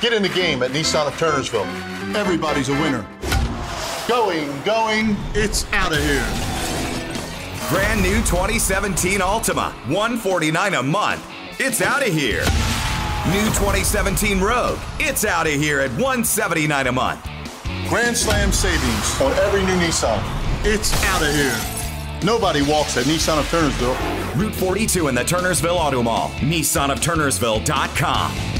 Get in the game at Nissan of Turnersville. Everybody's a winner. Going, it's out of here. Brand new 2017 Altima, $149 a month. It's out of here. New 2017 Rogue, it's out of here at $179 a month. Grand Slam savings on every new Nissan. It's out of here. Nobody walks at Nissan of Turnersville. Route 42 in the Turnersville Auto Mall. NissanofTurnersville.com.